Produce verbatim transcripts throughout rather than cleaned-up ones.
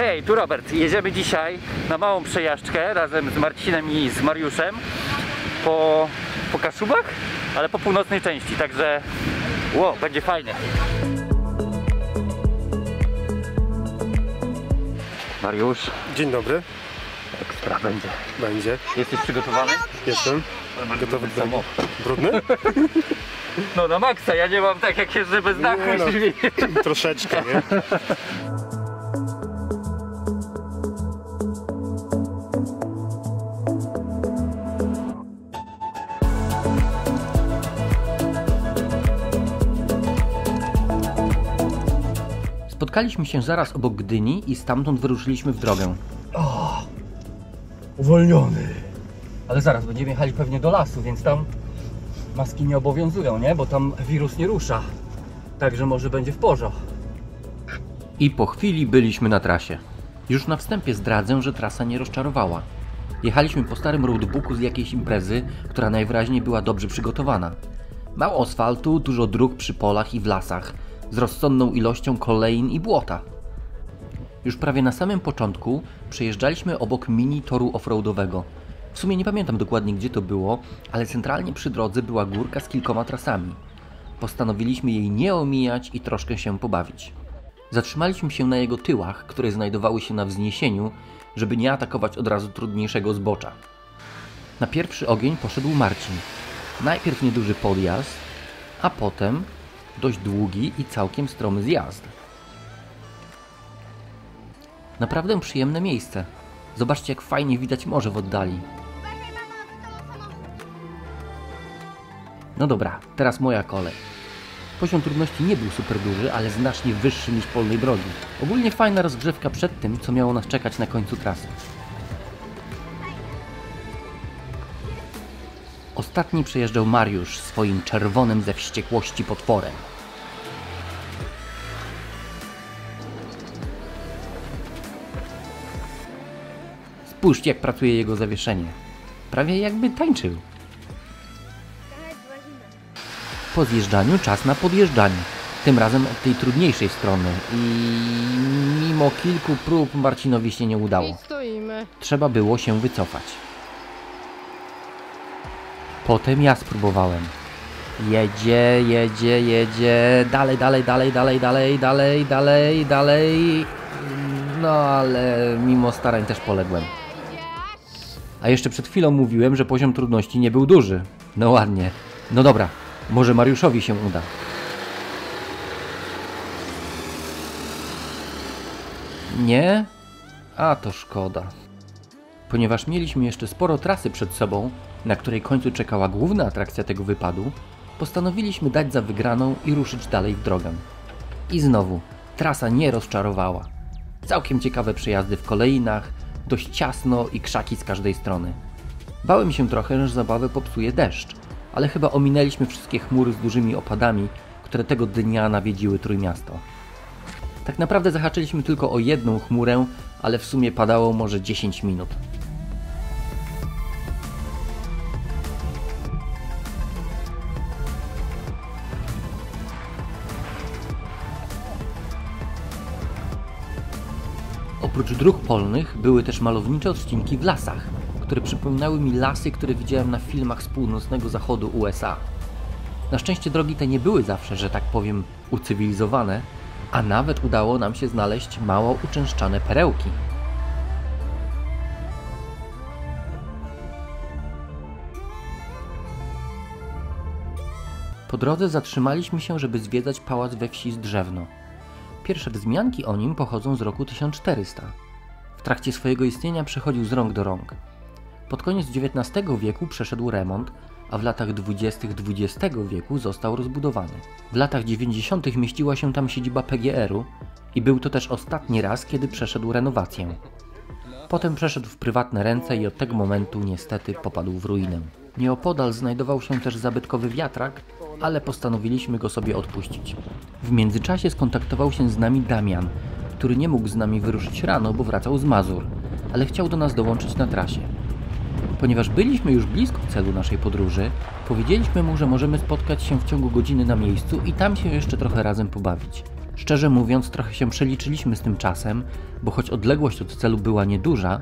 Hej, tu Robert. Jedziemy dzisiaj na małą przejażdżkę razem z Marcinem i z Mariuszem po, po Kaszubach, ale po północnej części, także wow, będzie fajnie. Mariusz. Dzień dobry. Ekstra będzie. Będzie. Jesteś przygotowany? Jestem. Gotowy do samochodu. Brudny? No na maksa, ja nie mam tak jak jeżdżę bez dachu i drzwi. No, troszeczkę, nie? Spotkaliśmy się zaraz obok Gdyni i stamtąd wyruszyliśmy w drogę. O, uwolniony. Ale zaraz będziemy jechali pewnie do lasu, więc tam maski nie obowiązują, nie? Bo tam wirus nie rusza. Także może będzie w porządku. I po chwili byliśmy na trasie. Już na wstępie zdradzę, że trasa nie rozczarowała. Jechaliśmy po starym roadbooku z jakiejś imprezy, która najwyraźniej była dobrze przygotowana. Mało asfaltu, dużo dróg przy polach i w lasach, z rozsądną ilością kolein i błota. Już prawie na samym początku przejeżdżaliśmy obok mini toru offroadowego. W sumie nie pamiętam dokładnie, gdzie to było, ale centralnie przy drodze była górka z kilkoma trasami. Postanowiliśmy jej nie omijać i troszkę się pobawić. Zatrzymaliśmy się na jego tyłach, które znajdowały się na wzniesieniu, żeby nie atakować od razu trudniejszego zbocza. Na pierwszy ogień poszedł Marcin. Najpierw nieduży podjazd, a potem dość długi i całkiem stromy zjazd. Naprawdę przyjemne miejsce. Zobaczcie, jak fajnie widać morze w oddali. No dobra, teraz moja kolej. Poziom trudności nie był super duży, ale znacznie wyższy niż polnej drogi. Ogólnie fajna rozgrzewka przed tym, co miało nas czekać na końcu trasy. Ostatni przejeżdżał Mariusz swoim czerwonym ze wściekłości potworem. Spójrzcie, jak pracuje jego zawieszenie. Prawie jakby tańczył. Po zjeżdżaniu czas na podjeżdżanie. Tym razem od tej trudniejszej strony. I mimo kilku prób Marcinowi się nie udało. Trzeba było się wycofać. Potem ja spróbowałem. Jedzie, jedzie, jedzie. Dalej, dalej, dalej, dalej, dalej, dalej, dalej, dalej. No ale mimo starań też poległem. A jeszcze przed chwilą mówiłem, że poziom trudności nie był duży. No ładnie. No dobra, może Mariuszowi się uda. Nie? A to szkoda. Ponieważ mieliśmy jeszcze sporo trasy przed sobą, na której końcu czekała główna atrakcja tego wypadu, postanowiliśmy dać za wygraną i ruszyć dalej w drogę. I znowu, trasa nie rozczarowała. Całkiem ciekawe przejazdy w koleinach, dość ciasno i krzaki z każdej strony. Bałem się trochę, że zabawę popsuje deszcz, ale chyba ominęliśmy wszystkie chmury z dużymi opadami, które tego dnia nawiedziły Trójmiasto. Tak naprawdę zahaczyliśmy tylko o jedną chmurę, ale w sumie padało może dziesięć minut. Oprócz dróg polnych były też malownicze odcinki w lasach, które przypominały mi lasy, które widziałem na filmach z północnego zachodu U S A. Na szczęście drogi te nie były zawsze, że tak powiem, ucywilizowane, a nawet udało nam się znaleźć mało uczęszczane perełki. Po drodze zatrzymaliśmy się, żeby zwiedzać pałac we wsi Zdrzewno. Pierwsze wzmianki o nim pochodzą z roku tysiąc czterysta. W trakcie swojego istnienia przechodził z rąk do rąk. Pod koniec dziewiętnastego wieku przeszedł remont, a w latach dwudziestego dwudziestego wieku został rozbudowany. W latach dziewięćdziesiątych mieściła się tam siedziba P G R u i był to też ostatni raz, kiedy przeszedł renowację. Potem przeszedł w prywatne ręce i od tego momentu niestety popadł w ruinę. Nieopodal znajdował się też zabytkowy wiatrak, ale postanowiliśmy go sobie odpuścić. W międzyczasie skontaktował się z nami Damian, który nie mógł z nami wyruszyć rano, bo wracał z Mazur, ale chciał do nas dołączyć na trasie. Ponieważ byliśmy już blisko celu naszej podróży, powiedzieliśmy mu, że możemy spotkać się w ciągu godziny na miejscu i tam się jeszcze trochę razem pobawić. Szczerze mówiąc, trochę się przeliczyliśmy z tym czasem, bo choć odległość od celu była nieduża,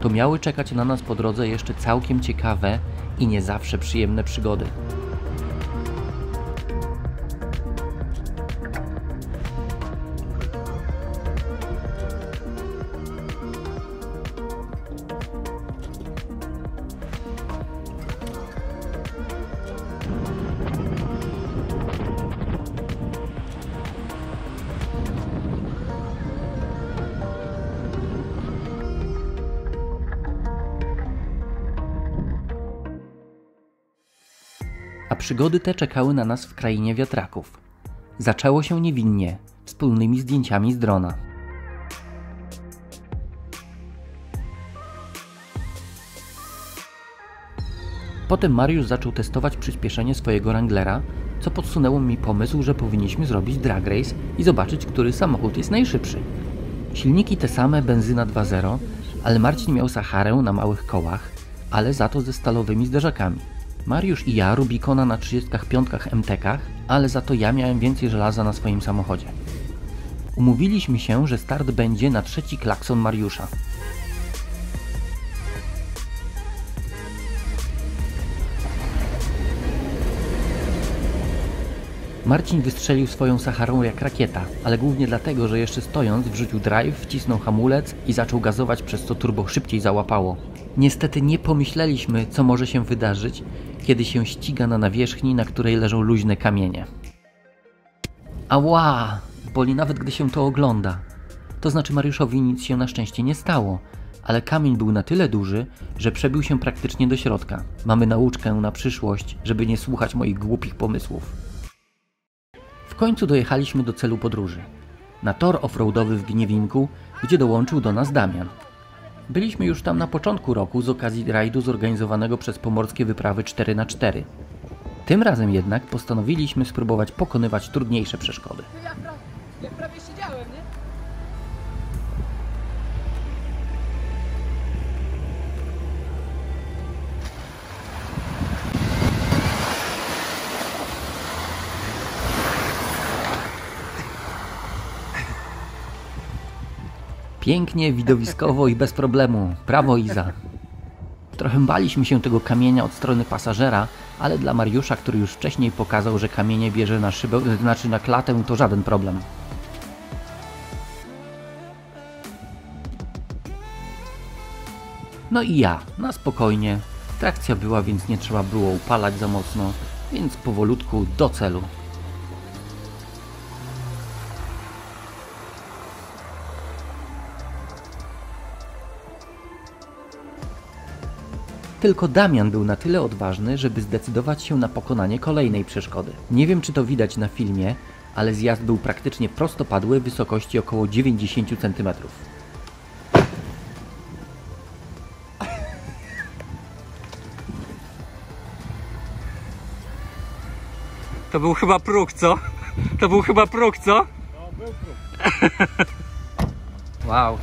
to miały czekać na nas po drodze jeszcze całkiem ciekawe i nie zawsze przyjemne przygody. Przygody te czekały na nas w krainie wiatraków. Zaczęło się niewinnie, wspólnymi zdjęciami z drona. Potem Mariusz zaczął testować przyspieszenie swojego Wranglera, co podsunęło mi pomysł, że powinniśmy zrobić drag race i zobaczyć, który samochód jest najszybszy. Silniki te same, benzyna dwa zero, ale Marcin miał Saharę na małych kołach, ale za to ze stalowymi zderzakami. Mariusz i ja Rubikona na trzydziestu pięciu M T kach, ale za to ja miałem więcej żelaza na swoim samochodzie. Umówiliśmy się, że start będzie na trzeci klakson Mariusza. Marcin wystrzelił swoją Saharą jak rakieta, ale głównie dlatego, że jeszcze stojąc wrzucił drive, wcisnął hamulec i zaczął gazować, przez co turbo szybciej załapało. Niestety nie pomyśleliśmy, co może się wydarzyć, kiedy się ściga na nawierzchni, na której leżą luźne kamienie. Ała! Boli nawet, gdy się to ogląda. To znaczy Mariuszowi nic się na szczęście nie stało, ale kamień był na tyle duży, że przebił się praktycznie do środka. Mamy nauczkę na przyszłość, żeby nie słuchać moich głupich pomysłów. W końcu dojechaliśmy do celu podróży. Na tor offroadowy w Gniewinku, gdzie dołączył do nas Damian. Byliśmy już tam na początku roku z okazji rajdu zorganizowanego przez Pomorskie Wyprawy cztery na cztery. Tym razem jednak postanowiliśmy spróbować pokonywać trudniejsze przeszkody. Ja, pra ja prawie siedziałem, nie? Pięknie, widowiskowo i bez problemu. Brawo, Iza. Trochę baliśmy się tego kamienia od strony pasażera, ale dla Mariusza, który już wcześniej pokazał, że kamienie bierze na szybę, znaczy na klatę, to żaden problem. No i ja, na spokojnie. Trakcja była, więc nie trzeba było upalać za mocno, więc powolutku do celu. Tylko Damian był na tyle odważny, żeby zdecydować się na pokonanie kolejnej przeszkody. Nie wiem, czy to widać na filmie, ale zjazd był praktycznie prostopadły, wysokości około dziewięćdziesięciu centymetrów. To był chyba próg, co? To był chyba próg, co? No, był próg. Wow.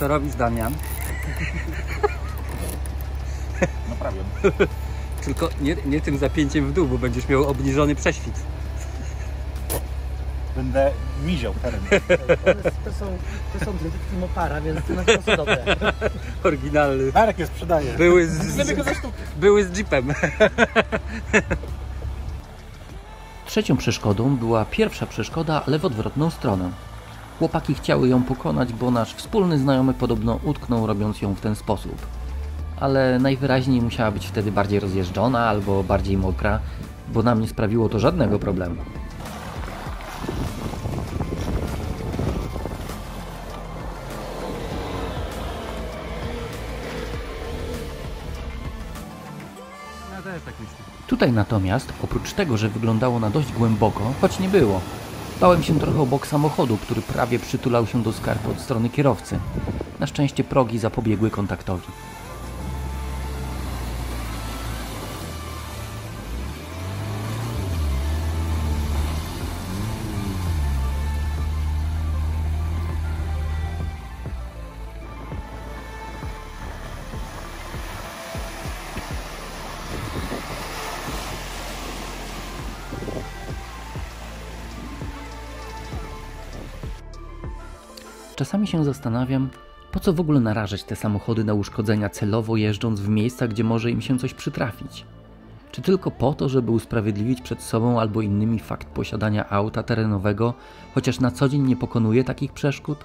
Co robisz, Damian? Tylko nie, nie tym zapięciem w dół, bo będziesz miał obniżony prześwit. Będę miział teren. To są, to są produkty Mopara, więc to na to są dobre. Oryginalny. Marek je sprzedaje. Były z, z, były z jeepem. Trzecią przeszkodą była pierwsza przeszkoda, ale w odwrotną stronę. Chłopaki chciały ją pokonać, bo nasz wspólny znajomy podobno utknął, robiąc ją w ten sposób. Ale najwyraźniej musiała być wtedy bardziej rozjeżdżona albo bardziej mokra, bo nam nie sprawiło to żadnego problemu. Tutaj natomiast, oprócz tego, że wyglądało na dość głęboko, choć nie było, bałem się trochę o bok samochodu, który prawie przytulał się do skarpy od strony kierowcy. Na szczęście progi zapobiegły kontaktowi. Czasami się zastanawiam, po co w ogóle narażać te samochody na uszkodzenia celowo jeżdżąc w miejsca, gdzie może im się coś przytrafić. Czy tylko po to, żeby usprawiedliwić przed sobą albo innymi fakt posiadania auta terenowego, chociaż na co dzień nie pokonuje takich przeszkód?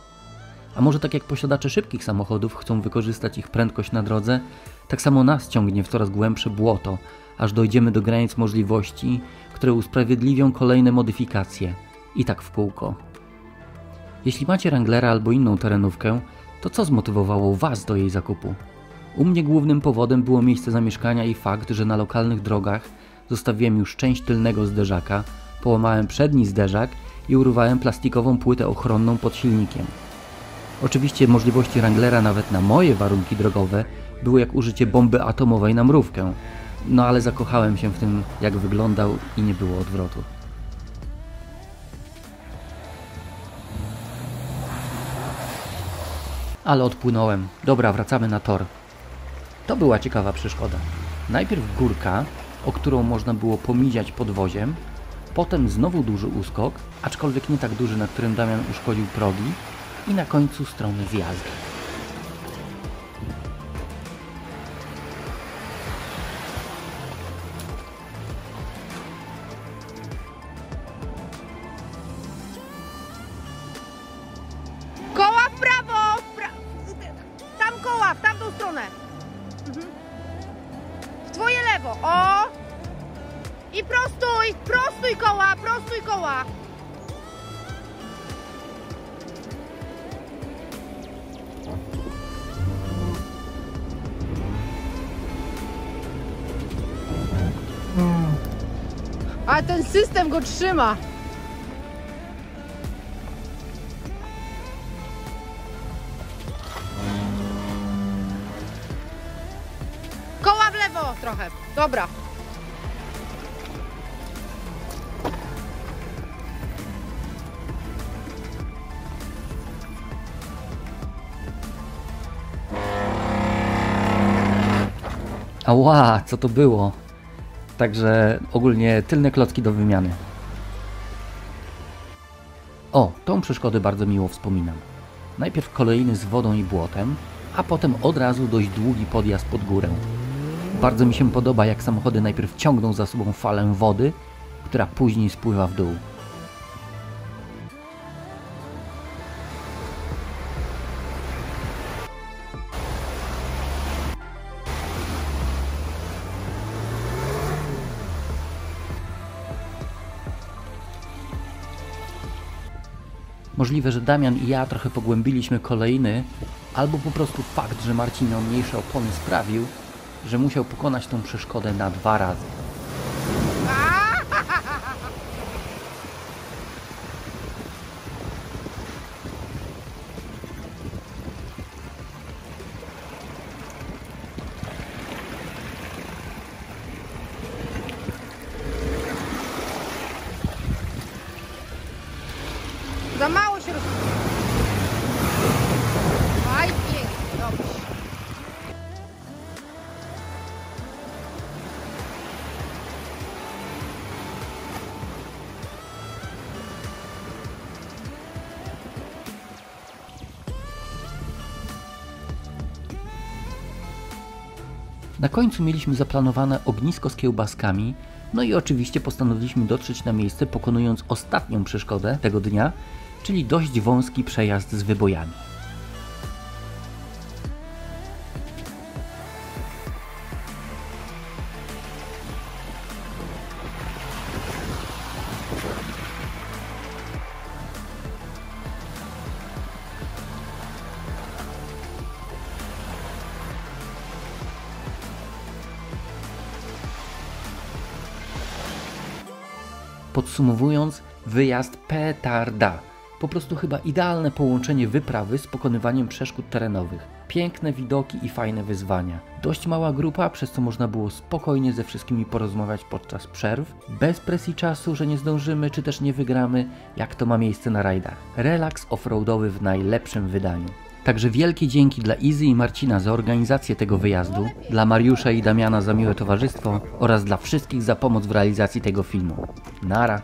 A może tak jak posiadacze szybkich samochodów chcą wykorzystać ich prędkość na drodze, tak samo nas ciągnie w coraz głębsze błoto, aż dojdziemy do granic możliwości, które usprawiedliwią kolejne modyfikacje. I tak w kółko. Jeśli macie Wranglera albo inną terenówkę, to co zmotywowało Was do jej zakupu? U mnie głównym powodem było miejsce zamieszkania i fakt, że na lokalnych drogach zostawiłem już część tylnego zderzaka, połamałem przedni zderzak i urwałem plastikową płytę ochronną pod silnikiem. Oczywiście możliwości Wranglera nawet na moje warunki drogowe były jak użycie bomby atomowej na mrówkę, no ale zakochałem się w tym, jak wyglądał i nie było odwrotu. Ale odpłynąłem. Dobra, wracamy na tor. To była ciekawa przeszkoda. Najpierw górka, o którą można było pomiziać podwoziem, potem znowu duży uskok, aczkolwiek nie tak duży, na którym Damian uszkodził progi, i na końcu strony wjazd. Koła w prawo! W pra... Tam koła, w tamtą stronę. Mhm. W twoje lewo, o! I prostuj, prostuj koła, prostuj koła. A ten system go trzyma. Koła w lewo trochę. Dobra. Ała, co to było? Także ogólnie tylne klocki do wymiany. O, tą przeszkodę bardzo miło wspominam. Najpierw kolejny z wodą i błotem, a potem od razu dość długi podjazd pod górę. Bardzo mi się podoba, jak samochody najpierw ciągną za sobą falę wody, która później spływa w dół. Możliwe, że Damian i ja trochę pogłębiliśmy kolejny, albo po prostu fakt, że Marcin miał mniejsze opony sprawił, że musiał pokonać tą przeszkodę na dwa razy. Za mało się roz... Aj, pięknie, dobrze. Na końcu mieliśmy zaplanowane ognisko z kiełbaskami, no i oczywiście postanowiliśmy dotrzeć na miejsce, pokonując ostatnią przeszkodę tego dnia, czyli dość wąski przejazd z wybojami. Podsumowując, wyjazd petarda. Po prostu chyba idealne połączenie wyprawy z pokonywaniem przeszkód terenowych. Piękne widoki i fajne wyzwania. Dość mała grupa, przez co można było spokojnie ze wszystkimi porozmawiać podczas przerw, bez presji czasu, że nie zdążymy czy też nie wygramy, jak to ma miejsce na rajdach. Relaks offroadowy w najlepszym wydaniu. Także wielkie dzięki dla Izy i Marcina za organizację tego wyjazdu, dla Mariusza i Damiana za miłe towarzystwo oraz dla wszystkich za pomoc w realizacji tego filmu. Nara!